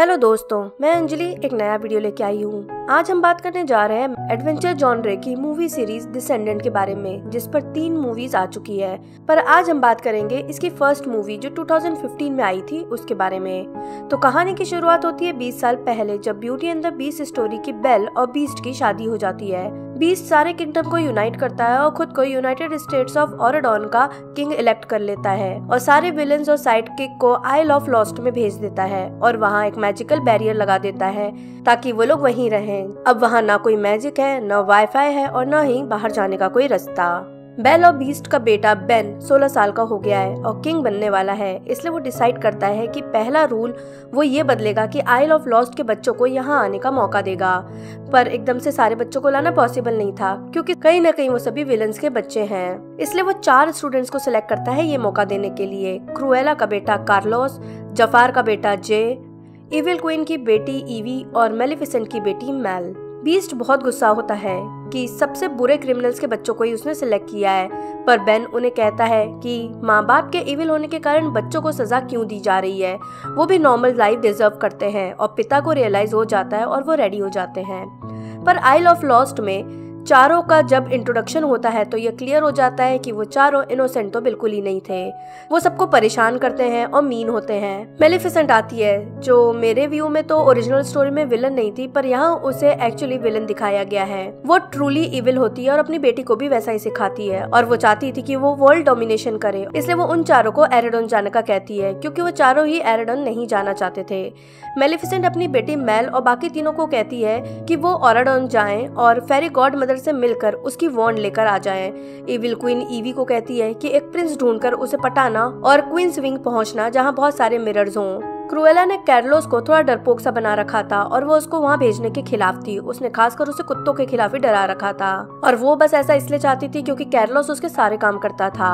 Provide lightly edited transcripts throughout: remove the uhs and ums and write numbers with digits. Hello दोस्तों, मैं अंजलि एक नया वीडियो लेके आई हूँ। आज हम बात करने जा रहे हैं एडवेंचर जॉनरे की मूवी सीरीज डिसेंडेंट के बारे में, जिस पर 3 मूवीज आ चुकी है। पर आज हम बात करेंगे इसकी फर्स्ट मूवी जो 2015 में आई थी उसके बारे में। तो कहानी की शुरुआत होती है 20 साल पहले, जब beauty and the beast story की बेल और बीस्ट की शादी हो जाती है। बीस्ट सारे किंगडम को यूनाइट करता है और खुद को यूनाइटेड स्टेट्स ऑफ ऑराडॉन का किंग इलेक्ट कर लेता है और सारे विलन्स और साइडकिक को आइल ऑफ लॉस्ट में भेज देता है और वहाँ एक मैजिकल बैरियर लगा देता है ताकि वो लोग वहीं रहें। अब वहाँ ना कोई मैजिक है, ना वाईफाई है और ना ही बाहर जाने का कोई रास्ता। बेल और बीस्ट का बेटा बेन 16 साल का हो गया है और किंग बनने वाला है, इसलिए वो डिसाइड करता है कि पहला रूल वो ये बदलेगा कि आइल ऑफ लॉस्ट के बच्चों को यहाँ आने का मौका देगा। पर एकदम से सारे बच्चों को लाना पॉसिबल नहीं था क्योंकि कहीं ना कहीं वो सभी विलन्स के बच्चे हैं, इसलिए वो 4 स्टूडेंट्स को सिलेक्ट करता है ये मौका देने के लिए। क्रूएला का बेटा कार्लोस, जफार का बेटा जे, इविल क्वीन की बेटी ईवी और मेलिफिसेंट की बेटी मैल। बीस्ट बहुत गुस्सा होता है कि सबसे बुरे क्रिमिनल्स के बच्चों को ही उसने सिलेक्ट किया है, पर बेन उन्हें कहता है कि माँ बाप के इविल होने के कारण बच्चों को सजा क्यों दी जा रही है, वो भी नॉर्मल लाइफ डिजर्व करते हैं। और पिता को रियलाइज हो जाता है और वो रेडी हो जाते हैं। पर आइल ऑफ लॉस्ट में चारों का जब इंट्रोडक्शन होता है तो ये क्लियर हो जाता है कि वो चारों इनोसेंट तो बिल्कुल ही नहीं थे। वो सबको परेशान करते हैं और मीन होते हैं। मेलिफिसेंट आती है जो मेरे व्यू में तो ओरिजिनल स्टोरी में विलन नहीं थी, पर यहाँ उसे एक्चुअली विलन दिखाया गया है। वो ट्रूली इविल होती है और अपनी बेटी को भी वैसा ही सिखाती है और वो चाहती थी कि वो वर्ल्ड डोमिनेशन करे, इसलिए वो उन चारों को ऑराडॉन जाने का कहती है क्योंकि वो चारों ही ऑराडॉन नहीं जाना चाहते थे। मेलिफिसेंट अपनी बेटी मैल और बाकी तीनों को कहती है कि वो ऑराडॉन जाएं और फेरी गॉड से मिलकर उसकी वॉन्ड लेकर आ जाएं। इविल क्वीन ईवी को कहती है कि एक प्रिंस ढूंढकर उसे पटाना और क्वींस विंग पहुंचना जहां बहुत सारे मिरर्स हों। क्रूएला ने कार्लोस को थोड़ा डरपोक सा बना रखा था और वो उसको वहाँ भेजने के खिलाफ थी। उसने खासकर उसे कुत्तों के खिलाफ ही डरा रखा था और वो बस ऐसा इसलिए चाहती थी क्योंकि कार्लोस उसके सारे काम करता था।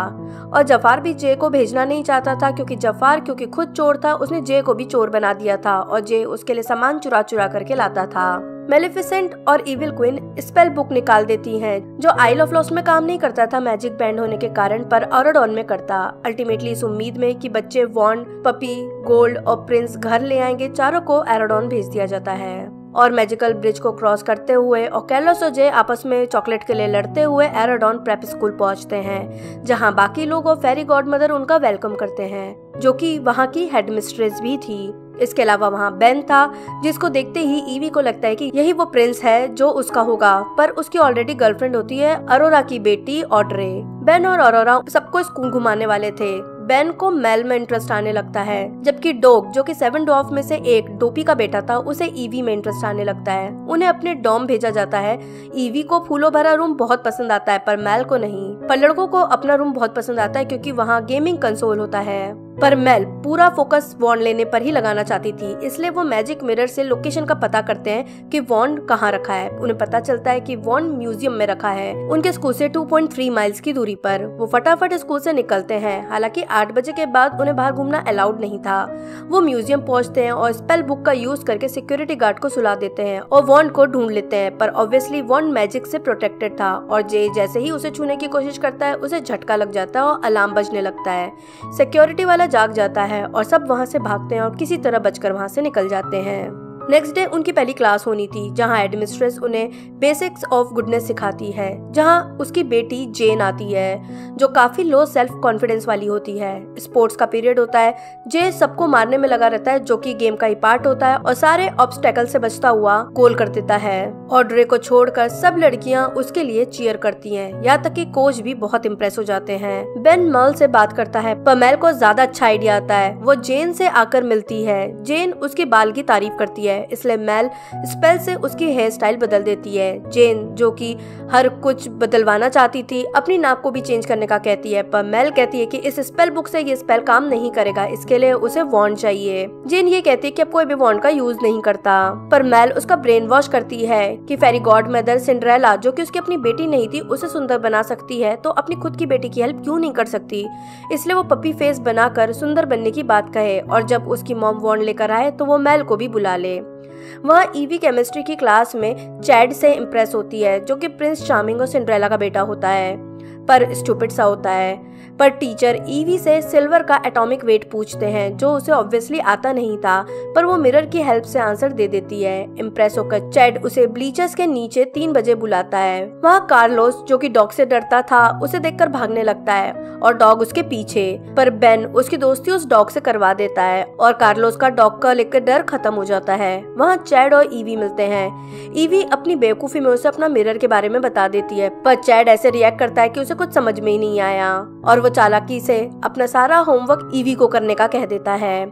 और जफार भी जे को भेजना नहीं चाहता था क्योंकि जफार खुद चोर था, उसने जे को भी चोर बना दिया था और जे उसके लिए सामान चुरा चुरा करके लाता था। मेलिफिसेंट और इविल क्वीन स्पेल बुक निकाल देती हैं जो आइल ऑफ लॉस्ट में काम नहीं करता था मैजिक बैंड होने के कारण, पर ऑराडॉन में करता। अल्टीमेटली इस उम्मीद में कि बच्चे वॉन्ड, पपी, गोल्ड और प्रिंस घर ले आएंगे, चारों को ऑराडॉन भेज दिया जाता है। और मैजिकल ब्रिज को क्रॉस करते हुए और कार्लोस और जे आपस में चॉकलेट के लिए लड़ते हुए ऑराडॉन प्रेप स्कूल पहुंचते हैं, जहां बाकी लोग और फेरी गॉड मदर उनका वेलकम करते हैं, जो कि वहां की हेडमिस्ट्रेस भी थी। इसके अलावा वहाँ बेन था, जिसको देखते ही ईवी को लगता है कि यही वो प्रिंस है जो उसका होगा, पर उसकी ऑलरेडी गर्लफ्रेंड होती है अरोरा की बेटी ऑड्रे। बेन और अरोरा सबको स्कूल घुमाने वाले थे। बेन को मैल में इंटरेस्ट आने लगता है, जबकि डोग जो कि 7 डॉफ में से एक डोपी का बेटा था उसे ईवी में इंटरेस्ट आने लगता है। उन्हें अपने डॉम भेजा जाता है। ईवी को फूलों भरा रूम बहुत पसंद आता है पर मैल को नहीं। पर लड़कों को अपना रूम बहुत पसंद आता है क्योंकि वहाँ गेमिंग कंसोल होता है। पर मैल पूरा फोकस वॉन्ड लेने पर ही लगाना चाहती थी, इसलिए वो मैजिक मिरर से लोकेशन का पता करते हैं कि वॉन्ड कहाँ रखा है। उन्हें पता चलता है कि वॉन्ड म्यूजियम में रखा है, उनके स्कूल से 2.3 माइल्स की दूरी पर। वो फटाफट स्कूल से निकलते हैं। हालांकि 8 बजे के बाद उन्हें बाहर घूमना अलाउड नहीं था। वो म्यूजियम पहुँचते हैं और स्पेल बुक का यूज करके सिक्योरिटी गार्ड को सुला देते हैं और वॉन्ड को ढूंढ लेते हैं। पर ऑब्वियसली वॉन्ड मैजिक से प्रोटेक्टेड था और जे जैसे ही उसे छूने की कोशिश करता है उसे झटका लग जाता है और अलार्म बजने लगता है। सिक्योरिटी वाला जाग जाता है और सब वहाँ से भागते हैं और किसी तरह बचकर वहाँ से निकल जाते हैं। नेक्स्ट डे उनकी पहली क्लास होनी थी, जहाँ एडमिस्ट्रेस उन्हें बेसिक्स ऑफ गुडनेस सिखाती है, जहाँ उसकी बेटी जेन आती है जो काफी लो सेल्फ कॉन्फिडेंस वाली होती है। स्पोर्ट्स का पीरियड होता है। जे सबको मारने में लगा रहता है जो कि गेम का ही पार्ट होता है और सारे ऑब्स्टेकल से बचता हुआ गोल कर देता है। ऑड्रे को छोड़कर सब लड़कियाँ उसके लिए चीयर करती है, यहाँ तक की कोच भी बहुत इम्प्रेस हो जाते हैं। बेन मैल से बात करता है पर मैल को ज्यादा अच्छा आइडिया आता है। वो जेन से आकर मिलती है। जेन उसके बाल की तारीफ करती है, इसलिए मैल स्पेल से उसकी हेयर स्टाइल बदल देती है। जेन जो कि हर कुछ बदलवाना चाहती थी, अपनी नाप को भी चेंज करने का कहती है, पर मैल कहती है कि इस स्पेल बुक से ये स्पेल काम नहीं करेगा, इसके लिए उसे वॉन्ड चाहिए। जेन ये कहती है कि अब कोई भी वॉन्ड का यूज नहीं करता, पर मैल उसका ब्रेन वॉश करती है कि फेरी गॉड मदर सिंड्रेला जो कि उसकी अपनी बेटी नहीं थी उसे सुंदर बना सकती है, तो अपनी खुद की बेटी की हेल्प क्यों नहीं कर सकती। इसलिए वो पपी फेस बनाकर सुंदर बनने की बात कहे और जब उसकी मॉम वॉन्ड लेकर आए तो वो मैल को भी बुला ले। वहाँ ईवी केमिस्ट्री की क्लास में चैड से इम्प्रेस होती है जो कि प्रिंस चार्मिंग और सिंड्रेला का बेटा होता है, पर स्टूपिड सा होता है। पर टीचर ईवी से सिल्वर का एटॉमिक वेट पूछते हैं जो उसे ऑब्वियसली आता नहीं था, पर वो मिरर की हेल्प से आंसर दे देती है। इम्प्रेस होकर चैड उसे ब्लीचर्स के नीचे 3 बजे बुलाता है। वहाँ कार्लोस जो कि डॉग से डरता था उसे देखकर भागने लगता है और डॉग उसके पीछे, पर बेन उसकी दोस्ती उस डॉग से करवा देता है और कार्लोस का डॉग का लेकर डर खत्म हो जाता है। वहाँ चैड और ईवी मिलते हैं। ईवी अपनी बेवकूफी में उसे अपना मिरर के बारे में बता देती है, पर चैड ऐसे रिएक्ट करता है कि उसे कुछ समझ में ही नहीं आया और वो चालाकी से अपना सारा होमवर्क ईवी को करने का कह देता है।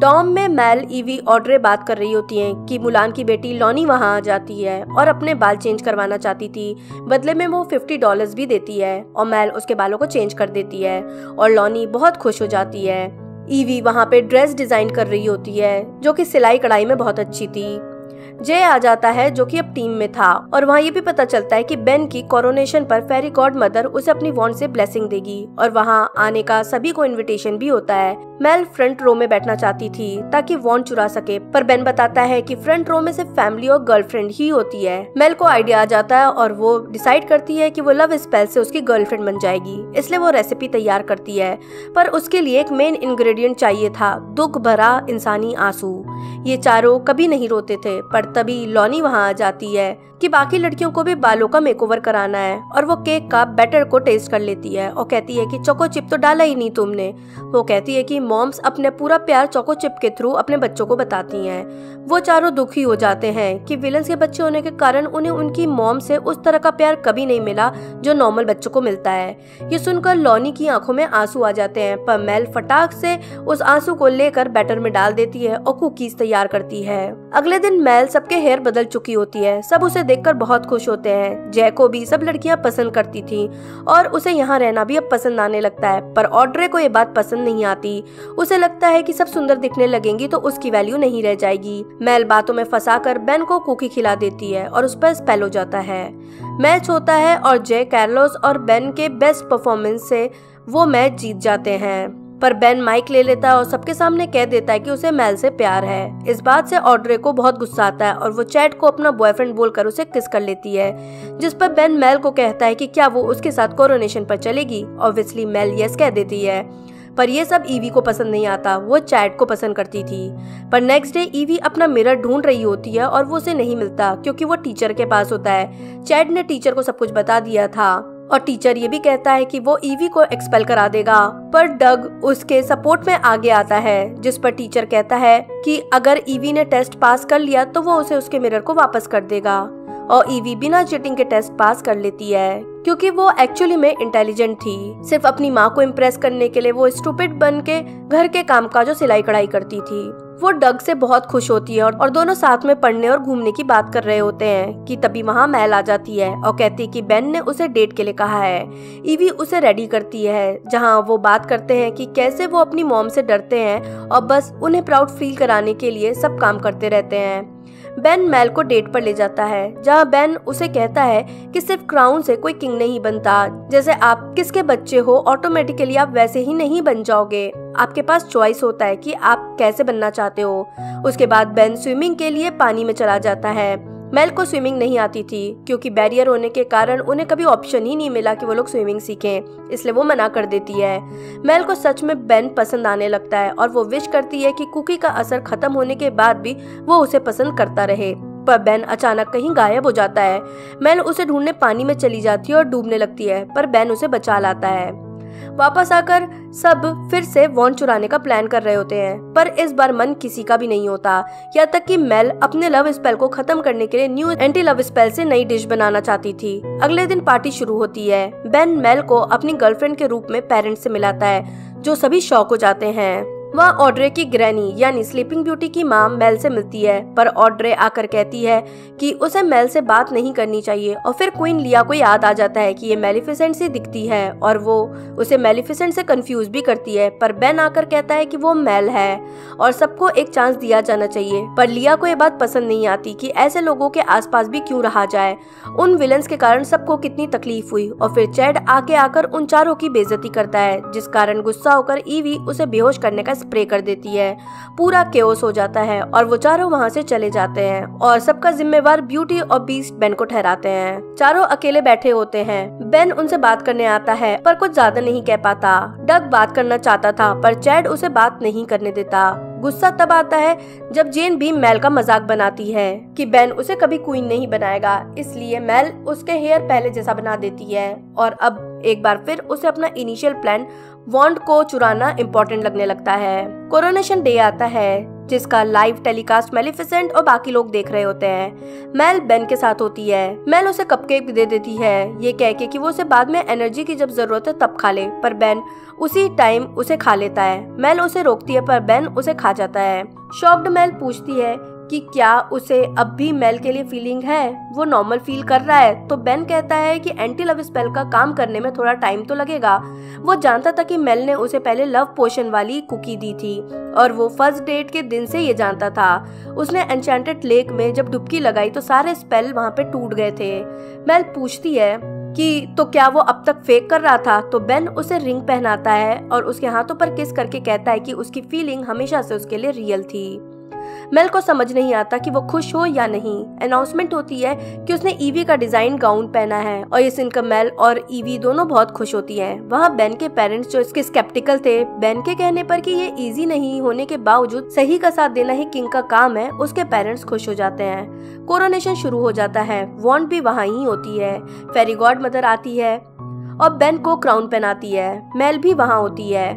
डॉम में मैल, ईवी, ऑड्रे बात कर रही होती हैं कि मुलान की बेटी लॉनी वहाँ आ जाती है और अपने बाल चेंज करवाना चाहती थी, बदले में वो $50 भी देती है और मैल उसके बालों को चेंज कर देती है और लॉनी बहुत खुश हो जाती है। ईवी वहाँ पे ड्रेस डिजाइन कर रही होती है जो कि सिलाई कढ़ाई में बहुत अच्छी थी। जय आ जाता है जो कि अब टीम में था और वहाँ ये भी पता चलता है कि बेन की कोरोनेशन पर फेरी गॉड मदर उसे अपनी वॉन्ड से ब्लेसिंग देगी और वहाँ आने का सभी को इनविटेशन भी होता है। मैल फ्रंट रो में बैठना चाहती थी ताकि वॉन्ड चुरा सके, पर बेन बताता है कि फ्रंट रो में सिर्फ फैमिली और गर्लफ्रेंड ही होती है। मैल को आइडिया आ जाता है और वो डिसाइड करती है कि वो लव स्पेल से उसकी गर्लफ्रेंड बन जाएगी, इसलिए वो रेसिपी तैयार करती है, पर उसके लिए एक मेन इंग्रेडिएंट चाहिए था, दुख भरा इंसानी आंसू। ये चारों कभी नहीं रोते थे, पर तभी लॉनी वहाँ आ जाती है कि बाकी लड़कियों को भी बालों का मेकओवर कराना है और वो केक का बैटर को टेस्ट कर लेती है और कहती है कि चोको चिप तो डाला ही नहीं तुमने। वो कहती है कि मॉम्स अपने पूरा प्यार चोको चिप के थ्रू अपने बच्चों को बताती हैं। वो चारों दुखी हो जाते हैं कि विलन्स के बच्चे होने के कारण उन्हें उनकी मॉम से उस तरह का प्यार कभी नहीं मिला जो नॉर्मल बच्चों को मिलता है। ये सुनकर लॉनी की आंखों में आंसू आ जाते हैं, पर मैल फटाक से उस आंसू को लेकर बैटर में डाल देती है और कुकीज तैयार करती है। अगले दिन मैल सबके हेयर बदल चुकी होती है। सब उसे देखकर बहुत खुश होते हैं। जय को भी सब लड़कियां पसंद करती थीं और उसे यहाँ रहना भी अब पसंद आने लगता है, पर ऑड्रे को ये बात पसंद नहीं आती। उसे लगता है कि सब सुंदर दिखने लगेंगी तो उसकी वैल्यू नहीं रह जाएगी। मैल बातों में फंसाकर बेन को कुकी खिला देती है और उस पर स्पेल हो जाता है। मैच होता है और जय, कार्लोस और बेन के बेस्ट परफॉर्मेंस से वो मैच जीत जाते हैं, पर बेन माइक ले लेता है और सबके सामने कह देता है कि उसे मैल से प्यार है। इस बात से ऑड्रे को बहुत गुस्सा आता है और वो चैड को अपना बॉयफ्रेंड बोलकर उसे किस कर लेती है, जिस पर बेन मैल को कहता है कि क्या वो उसके साथ कोरोनेशन पर चलेगी। ऑब्वियसली मैल यस कह देती है, पर ये सब ईवी को पसंद नहीं आता। वो चैड को पसंद करती थी, पर नेक्स्ट डे ईवी अपना मिरर ढूंढ रही होती है और वो उसे नहीं मिलता क्योंकि वो टीचर के पास होता है। चैड ने टीचर को सब कुछ बता दिया था और टीचर ये भी कहता है कि वो ईवी को एक्सपेल करा देगा, पर डग उसके सपोर्ट में आगे आता है, जिस पर टीचर कहता है कि अगर ईवी ने टेस्ट पास कर लिया तो वो उसे उसके मिरर को वापस कर देगा और ईवी बिना चीटिंग के टेस्ट पास कर लेती है क्योंकि वो एक्चुअली में इंटेलिजेंट थी। सिर्फ अपनी माँ को इम्प्रेस करने के लिए वो स्टूपिड बन के घर के काम का जो सिलाई कढ़ाई करती थी। वो डग से बहुत खुश होती है और दोनों साथ में पढ़ने और घूमने की बात कर रहे होते हैं कि तभी वहाँ मैल आ जाती है और कहती है कि बेन ने उसे डेट के लिए कहा है। ईवी उसे रेडी करती है, जहाँ वो बात करते हैं कि कैसे वो अपनी मॉम से डरते हैं और बस उन्हें प्राउड फील कराने के लिए सब काम करते रहते हैं। बेन मैल को डेट पर ले जाता है, जहाँ बेन उसे कहता है कि सिर्फ क्राउन से कोई किंग नहीं बनता। जैसे आप किसके बच्चे हो, ऑटोमेटिकली आप वैसे ही नहीं बन जाओगे। आपके पास चॉइस होता है कि आप कैसे बनना चाहते हो। उसके बाद बेन स्विमिंग के लिए पानी में चला जाता है। मैल को स्विमिंग नहीं आती थी क्योंकि बैरियर होने के कारण उन्हें कभी ऑप्शन ही नहीं मिला कि वो लोग स्विमिंग सीखें, इसलिए वो मना कर देती है। मैल को सच में बेन पसंद आने लगता है और वो विश करती है कि कुकी का असर खत्म होने के बाद भी वो उसे पसंद करता रहे, पर बेन अचानक कहीं गायब हो जाता है। मैल उसे ढूंढने पानी में चली जाती है और डूबने लगती है, पर बेन उसे बचा लाता है। वापस आकर सब फिर से वॉन्ड चुराने का प्लान कर रहे होते हैं, पर इस बार मन किसी का भी नहीं होता। यहाँ तक कि मैल अपने लव स्पेल को खत्म करने के लिए न्यू एंटी लव स्पेल से नई डिश बनाना चाहती थी। अगले दिन पार्टी शुरू होती है। बेन मैल को अपनी गर्लफ्रेंड के रूप में पेरेंट्स से मिलाता है, जो सभी शॉक हो जाते हैं। वहाँ ऑड्रे की ग्रैनी यानी स्लीपिंग ब्यूटी की माँ मैल से मिलती है, पर ऑड्रे आकर कहती है कि उसे मैल से बात नहीं करनी चाहिए और फिर क्वीन लिया को याद आ जाता है कि ये मैलिफिसेंट से दिखती है और वो उसे मैलिफिसेंट से कंफ्यूज भी करती है, पर बेन आकर कहता है कि वो मैल है और सबको एक चांस दिया जाना चाहिए। पर लिया को ये बात पसंद नहीं आती कि ऐसे लोगों के आसपास भी क्यों रहा जाए। उन विलन्स के कारण सबको कितनी तकलीफ हुई और फिर चैड आगे आकर उन चारों की बेइज्जती करता है, जिस कारण गुस्सा होकर ईवी उसे बेहोश करने का स्प्रे कर देती है। पूरा केओस हो जाता है और वो चारों वहाँ से चले जाते हैं और सबका जिम्मेवार ब्यूटी और बीस्ट बेन को ठहराते हैं। चारों अकेले बैठे होते हैं। बेन उनसे बात करने आता है पर कुछ ज्यादा नहीं कह पाता। डग बात करना चाहता था पर चैड उसे बात नहीं करने देता। गुस्सा तब आता है जब जेन भी मैल का मजाक बनाती है कि बेन उसे कभी क्वीन नहीं बनाएगा, इसलिए मैल उसके हेयर पहले जैसा बना देती है और अब एक बार फिर उसे अपना इनिशियल प्लान वॉन्ड को चुराना इम्पोर्टेंट लगने लगता है। कोरोनेशन डे आता है जिसका लाइव टेलीकास्ट मेलिफिसेंट और बाकी लोग देख रहे होते हैं। मैल बेन के साथ होती है। मैल उसे कपकेक दे देती है ये कह के कि वो उसे बाद में एनर्जी की जब जरूरत है तब खा ले, पर बेन उसी टाइम उसे खा लेता है। मैल उसे रोकती है पर बेन उसे खा जाता है। शॉक्ड मैल पूछती है कि क्या उसे अब भी मैल के लिए फीलिंग है, वो नॉर्मल फील कर रहा है, तो बेन कहता है कि एंटी लव स्पेल का काम करने में थोड़ा टाइम तो लगेगा। वो जानता था कि मैल ने उसे पहले लव पोशन वाली कुकी दी थी और वो फर्स्ट डेट के दिन से ये जानता था। उसने एन्चेंटेड लेक में जब डुबकी लगाई तो सारे स्पेल वहाँ पे टूट गए थे। मैल पूछती है कि तो क्या वो अब तक फेक कर रहा था, तो बेन उसे रिंग पहनाता है और उसके हाथों पर किस करके कहता है कि उसकी फीलिंग हमेशा से उसके लिए रियल थी। मैल को समझ नहीं आता कि वो खुश हो या नहीं। अनाउंसमेंट होती है कि उसने ईवी का डिजाइन गाउन पहना है और ये सुनकर मैल और ईवी दोनों बहुत खुश होती हैं। वहाँ बेन के पेरेंट्स जो इसके स्केप्टिकल थे, बेन के कहने पर कि ये इजी नहीं होने के बावजूद सही का साथ देना ही किंग का काम है, उसके पेरेंट्स खुश हो जाते हैं। कोरोनेशन शुरू हो जाता है। वॉन्ड भी वहाँ ही होती है। फेरी गॉड मदर आती है और बेन को क्राउन पहनाती है। मैल भी वहाँ होती है।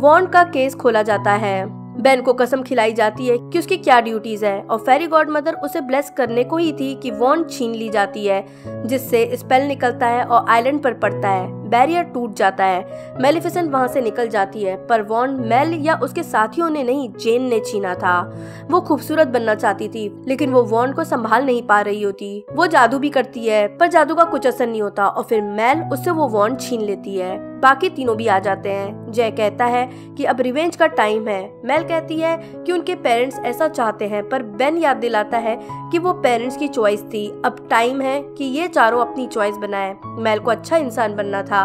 वॉन्ड का केस खोला जाता है। बेन को कसम खिलाई जाती है कि उसकी क्या ड्यूटीज है और फेरी गॉड मदर उसे ब्लेस करने को ही थी कि वॉन्ड छीन ली जाती है जिससे स्पेल निकलता है और आइलैंड पर पड़ता है। बैरियर टूट जाता है। मेलिफिसेंट वहाँ से निकल जाती है पर वॉन्ड मैल या उसके साथियों ने नहीं, जेन ने छीना था। वो खूबसूरत बनना चाहती थी लेकिन वो वॉन्ड को संभाल नहीं पा रही होती। वो जादू भी करती है पर जादू का कुछ असर नहीं होता और फिर मैल उससे वो वॉन्ड छीन लेती है। बाकी तीनों भी आ जाते हैं। जय कहता है कि अब रिवेंज का टाइम है। मैल कहती है कि उनके पेरेंट्स ऐसा चाहते हैं पर बेन याद दिलाता है कि वो पेरेंट्स की चॉइस थी, अब टाइम है कि ये चारों अपनी चॉइस बनाए। मैल को अच्छा इंसान बनना था।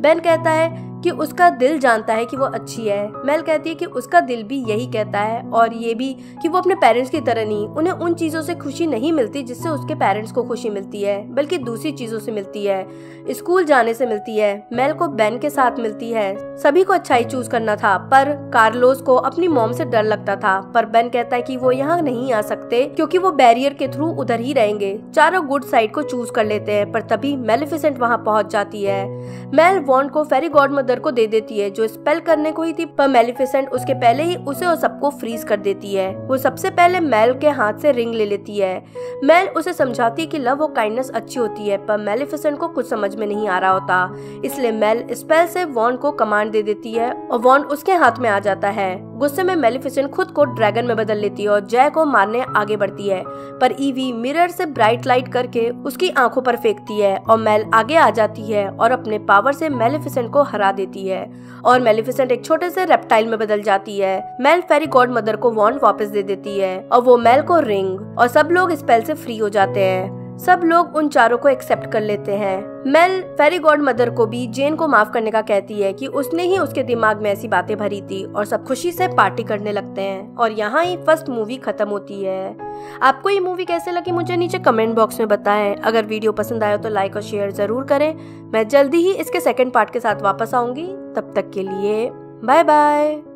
बेन कहता है कि उसका दिल जानता है कि वो अच्छी है। मैल कहती है कि उसका दिल भी यही कहता है और ये भी कि वो अपने पेरेंट्स की तरह नहीं, उन्हें उन चीज़ों से खुशी नहीं मिलती जिससे उसके पेरेंट्स को खुशी मिलती है बल्कि दूसरी चीज़ों से मिलती है, स्कूल जाने से मिलती है। मैल को बेन के साथ मिलती है। सभी को अच्छाई चूज करना था पर कार्लोस को अपनी मॉम से डर लगता था, पर बेन कहता है कि वो यहाँ नहीं आ सकते क्योंकि वो बैरियर के थ्रू उधर ही रहेंगे। चारों गुड साइड को चूज कर लेते हैं पर तभी मेलिफिसेंट वहाँ पहुँच जाती है। मैल वॉन्ड को फेरी गॉड मदर को दे देती है जो स्पेल करने को ही थी, पर मेलिफिसेंट उसके पहले ही उसे और सबको फ्रीज कर देती है। वो सबसे पहले मैल के हाथ से रिंग ले लेती है। मैल उसे समझाती है कि लव और काइंडनेस अच्छी होती है पर मेलिफिसेंट को कुछ समझ में नहीं आ रहा होता, इसलिए मैल स्पेल से वॉन्ड को कमांड दे देती है और वॉन्ड उसके हाथ में आ जाता है। गुस्से में मेलिफिसेंट खुद को ड्रैगन में बदल लेती है और जय को मारने आगे बढ़ती है पर ईवी मिरर से ब्राइट लाइट करके उसकी आंखों पर फेंकती है और मैल आगे आ जाती है और अपने पावर से मेलिफिसेंट को हरा देती है और मेलिफिसेंट एक छोटे से रेप्टाइल में बदल जाती है। मैल फेरी गॉड मदर को वॉन्ड वापस दे देती है और वो मैल को रिंग और सब लोग स्पेल से फ्री हो जाते हैं। सब लोग उन चारों को एक्सेप्ट कर लेते हैं। मैल फेरी गॉड मदर को भी जेन को माफ करने का कहती है कि उसने ही उसके दिमाग में ऐसी बातें भरी थी और सब खुशी से पार्टी करने लगते हैं और यहाँ ही फर्स्ट मूवी खत्म होती है। आपको ये मूवी कैसे लगी मुझे नीचे कमेंट बॉक्स में बताएं। अगर वीडियो पसंद आया तो लाइक और शेयर जरूर करें। मैं जल्दी ही इसके सेकेंड पार्ट के साथ वापस आऊंगी। तब तक के लिए बाय बाय।